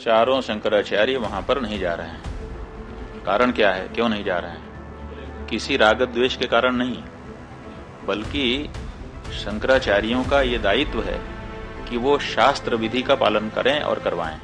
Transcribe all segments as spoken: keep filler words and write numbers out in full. चारों शंकराचार्य वहां पर नहीं जा रहे हैं। कारण क्या है, क्यों नहीं जा रहे हैं? किसी राग द्वेष के कारण नहीं, बल्कि शंकराचार्यों का ये दायित्व है कि वो शास्त्र विधि का पालन करें और करवाएं।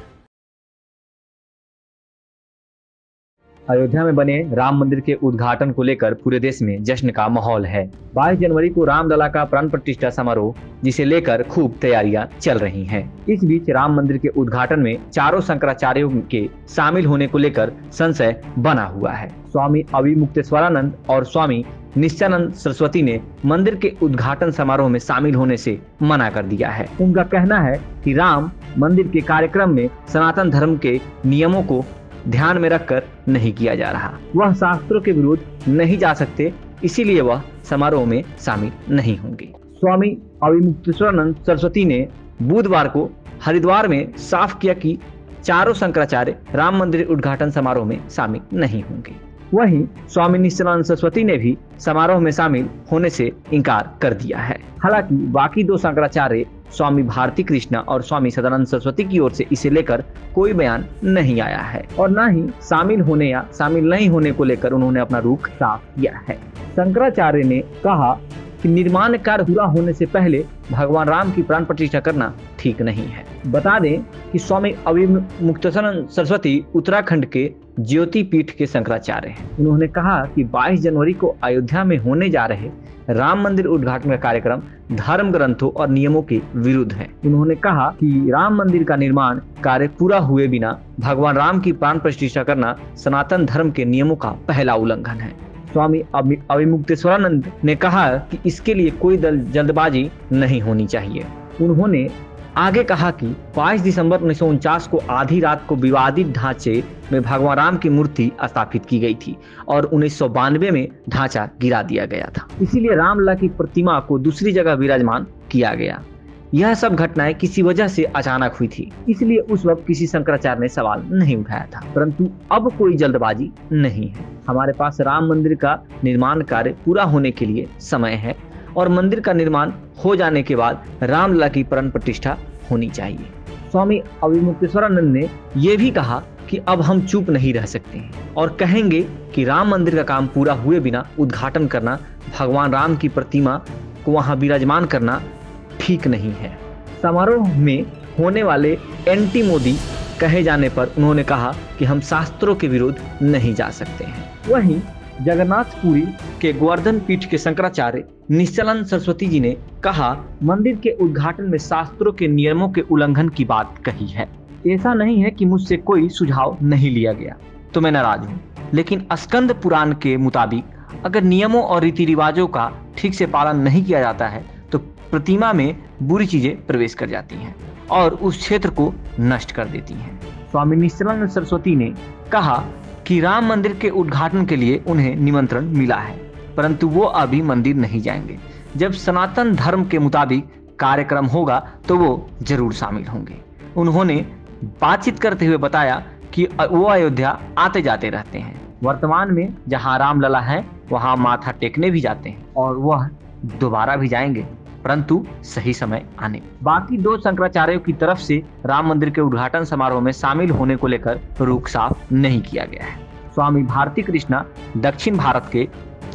अयोध्या में बने राम मंदिर के उद्घाटन को लेकर पूरे देश में जश्न का माहौल है। बाईस जनवरी को रामलला का प्राण प्रतिष्ठा समारोह, जिसे लेकर खूब तैयारियां चल रही हैं। इस बीच राम मंदिर के उद्घाटन में चारों शंकराचार्यों के शामिल होने को लेकर संशय बना हुआ है। स्वामी अविमुक्तेश्वरानंद और स्वामी निश्चलानंद सरस्वती ने मंदिर के उद्घाटन समारोह में शामिल होने से मना कर दिया है। उनका कहना है कि राम मंदिर के कार्यक्रम में सनातन धर्म के नियमों को ध्यान में रखकर नहीं किया जा रहा। वह शास्त्रों के विरुद्ध नहीं जा सकते, इसीलिए वह समारोह में शामिल नहीं होंगे। स्वामी अविमुक्तेश्वरानंद सरस्वती ने बुधवार को हरिद्वार में साफ किया कि चारों शंकराचार्य राम मंदिर उद्घाटन समारोह में शामिल नहीं होंगे। वहीं स्वामी निश्चलानंद सरस्वती ने भी समारोह में शामिल होने से इनकार कर दिया है। हालांकि बाकी दो शंकराचार्य स्वामी भारती कृष्ण और स्वामी सदानंद सरस्वती की ओर से इसे लेकर कोई बयान नहीं आया है और न ही शामिल होने या शामिल नहीं होने को लेकर उन्होंने अपना रुख साफ किया है। शंकराचार्य ने कहा कि निर्माण कार्य पूरा होने से पहले भगवान राम की प्राण प्रतिष्ठा करना ठीक नहीं है। बता दें कि स्वामी अविमुक्तेश्वरानंद सरस्वती उत्तराखंड के ज्योति पीठ के शंकराचार्य हैं। उन्होंने कहा कि बाईस जनवरी को अयोध्या में होने जा रहे राम मंदिर उद्घाटन का कार्यक्रम धर्म ग्रंथों और नियमों के विरुद्ध है। उन्होंने कहा कि राम मंदिर का निर्माण कार्य पूरा हुए बिना भगवान राम की प्राण प्रतिष्ठा करना सनातन धर्म के नियमों का पहला उल्लंघन है। स्वामी अविमुक्तेश्वरानंद ने कहा कि इसके लिए कोई जल्दबाजी नहीं होनी चाहिए। उन्होंने आगे कहा कि बाईस दिसंबर उन्नीस सौ उनचास को आधी रात को विवादित ढांचे में भगवान राम की मूर्ति स्थापित की गई थी और उन्नीस सौ बानवे में ढांचा गिरा दिया गया था, इसीलिए रामलला की प्रतिमा को दूसरी जगह विराजमान किया गया। यह सब घटनाएं किसी वजह से अचानक हुई थी, इसलिए उस वक्त किसी शंकराचार्य ने सवाल नहीं उठाया था, परंतु अब कोई जल्दबाजी नहीं है। हमारे पास राम मंदिर का निर्माण कार्य पूरा होने के लिए समय है और मंदिर का निर्माण हो जाने के बाद रामलला की प्राण प्रतिष्ठा होनी चाहिए। स्वामी अविमुक्तेश्वरानंद ने यह भी कहा कि अब हम चुप नहीं रह सकते हैं और कहेंगे कि राम मंदिर का काम पूरा हुए बिना उद्घाटन करना, भगवान राम की प्रतिमा को वहां विराजमान करना ठीक नहीं है। समारोह में होने वाले एंटी मोदी कहे जाने पर उन्होंने कहा कि हम शास्त्रों के विरुद्ध नहीं जा सकते हैं। वहीं जगन्नाथपुरी के गोवर्धन पीठ के शंकराचार्य निश्चलानंद सरस्वती जी ने कहा, मंदिर के उद्घाटन में शास्त्रों के नियमों के उल्लंघन की बात कही है। ऐसा नहीं है कि मुझसे कोई सुझाव नहीं लिया गया तो मैं नाराज हूँ, लेकिन स्कंद पुराण के मुताबिक अगर नियमों और रीति रिवाजों का ठीक से पालन नहीं किया जाता है तो प्रतिमा में बुरी चीजें प्रवेश कर जाती हैं और उस क्षेत्र को नष्ट कर देती हैं। स्वामी निश्चलानंद सरस्वती ने कहा कि राम मंदिर के उद्घाटन के लिए उन्हें निमंत्रण मिला है, परंतु वो अभी मंदिर नहीं जाएंगे। जब सनातन धर्म के मुताबिक कार्यक्रम होगा तो वो जरूर शामिल होंगे। उन्होंने बातचीत करते हुए बताया कि वो अयोध्या आते जाते रहते हैं। वर्तमान में जहां रामलला हैं वहां माथा टेकने भी जाते हैं और वह दोबारा भी जाएंगे, परंतु सही समय आने। बाकी दो शंकराचार्यों की तरफ से राम मंदिर के उद्घाटन समारोह में शामिल होने को लेकर रुख साफ नहीं किया गया है। स्वामी भारती कृष्ण दक्षिण भारत के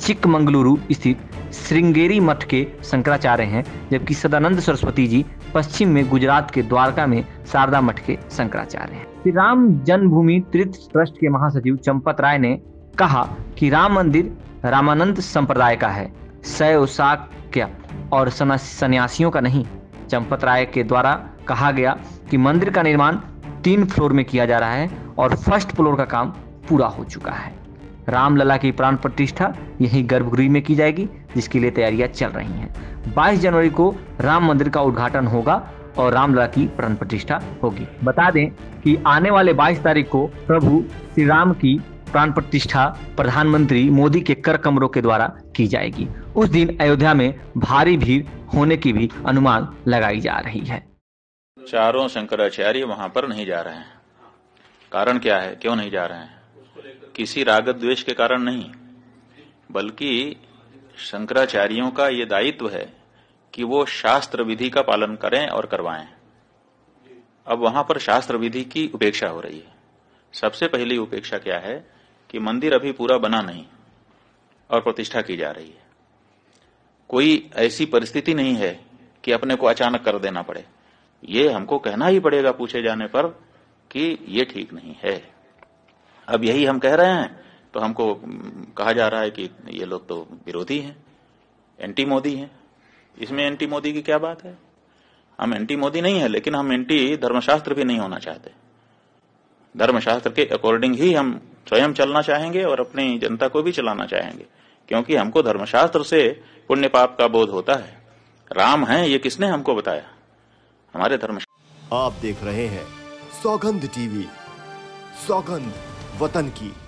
चिकमंगलुरु स्थित श्रींगेरी मठ के शंकराचार्य हैं, जबकि सदानंद सरस्वती जी पश्चिम में गुजरात के द्वारका में शारदा मठ के शंकराचार्य हैं। श्री राम जन्मभूमि तीर्थ ट्रस्ट के महासचिव चंपत राय ने कहा कि राम मंदिर रामानंद संप्रदाय का है, शैव शाक्य और सन्यासियों का नहीं। चंपत राय के द्वारा कहा गया कि मंदिर का निर्माण तीन फ्लोर में किया जा रहा है और फर्स्ट फ्लोर का काम पूरा हो चुका है। रामलला की प्राण प्रतिष्ठा यही गर्भगृह में की जाएगी, जिसके लिए तैयारियां चल रही हैं। बाईस जनवरी को राम मंदिर का उद्घाटन होगा और रामलला की प्राण प्रतिष्ठा होगी। बता दें कि आने वाले बाईस तारीख को प्रभु श्री राम की प्राण प्रतिष्ठा प्रधानमंत्री मोदी के कर कमरों के द्वारा की जाएगी। उस दिन अयोध्या में भारी भीड़ होने की भी अनुमान लगाई जा रही है। चारों शंकराचार्य वहां पर नहीं जा रहे हैं। कारण क्या है, क्यों नहीं जा रहे हैं? किसी राग द्वेष के कारण नहीं, बल्कि शंकराचार्यों का ये दायित्व है कि वो शास्त्र विधि का पालन करें और करवाएं। अब वहां पर शास्त्र विधि की उपेक्षा हो रही है। सबसे पहली उपेक्षा क्या है कि मंदिर अभी पूरा बना नहीं और प्रतिष्ठा की जा रही है। कोई ऐसी परिस्थिति नहीं है कि अपने को अचानक कर देना पड़े। ये हमको कहना ही पड़ेगा पूछे जाने पर कि ये ठीक नहीं है। अब यही हम कह रहे हैं तो हमको कहा जा रहा है कि ये लोग तो विरोधी हैं, एंटी मोदी हैं। इसमें एंटी मोदी की क्या बात है? हम एंटी मोदी नहीं है, लेकिन हम एंटी धर्मशास्त्र भी नहीं होना चाहते। धर्मशास्त्र के अकॉर्डिंग ही हम स्वयं चलना चाहेंगे और अपनी जनता को भी चलाना चाहेंगे, क्योंकि हमको धर्मशास्त्र से पुण्य पाप का बोध होता है। राम है ये किसने हमको बताया? हमारे धर्मशास्त्र। आप देख रहे हैं सौगंध टीवी। सौगंध वतन की।